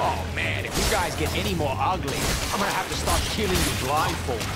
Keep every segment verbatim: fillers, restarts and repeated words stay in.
Oh man, if you guys get any more ugly, I'm gonna have to start killing you blindfolded.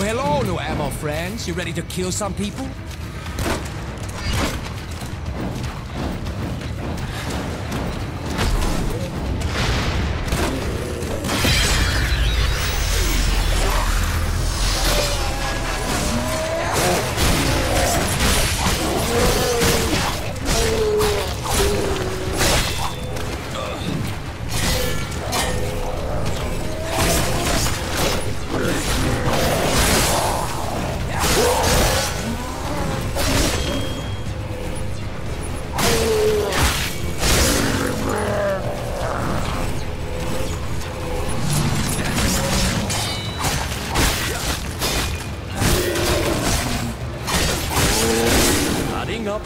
Hello, new ammo friends. You ready to kill some people?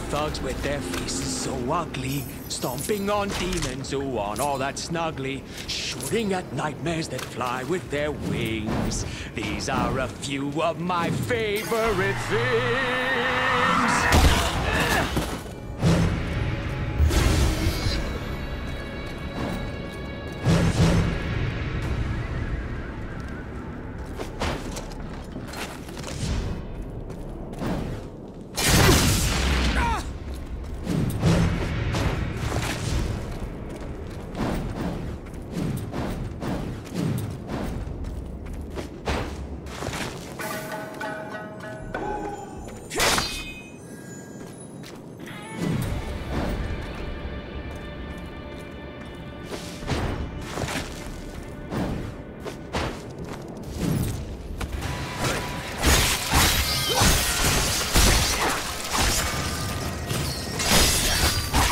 Thugs with their faces so ugly, stomping on demons who aren't all that snuggly, shooting at nightmares that fly with their wings. These are a few of my favorite things.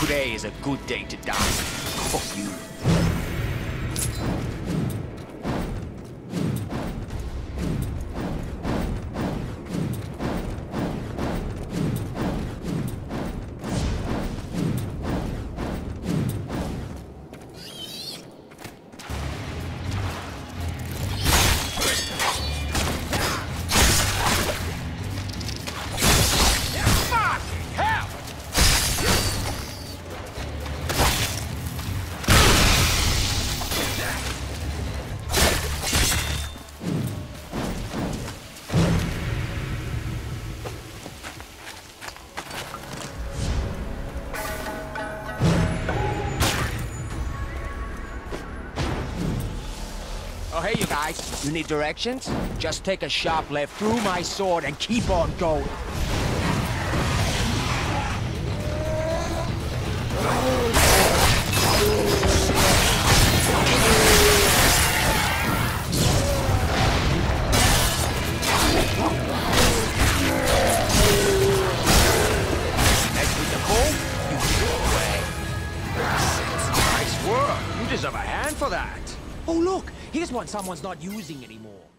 Today is a good day to die. Fuck you. Hey, you guys, you need directions? Just take a sharp left through my sword and keep on going. Next with the cold, you get away. Nice work. You deserve a hand for that. Oh, look. Here's one someone's not using anymore.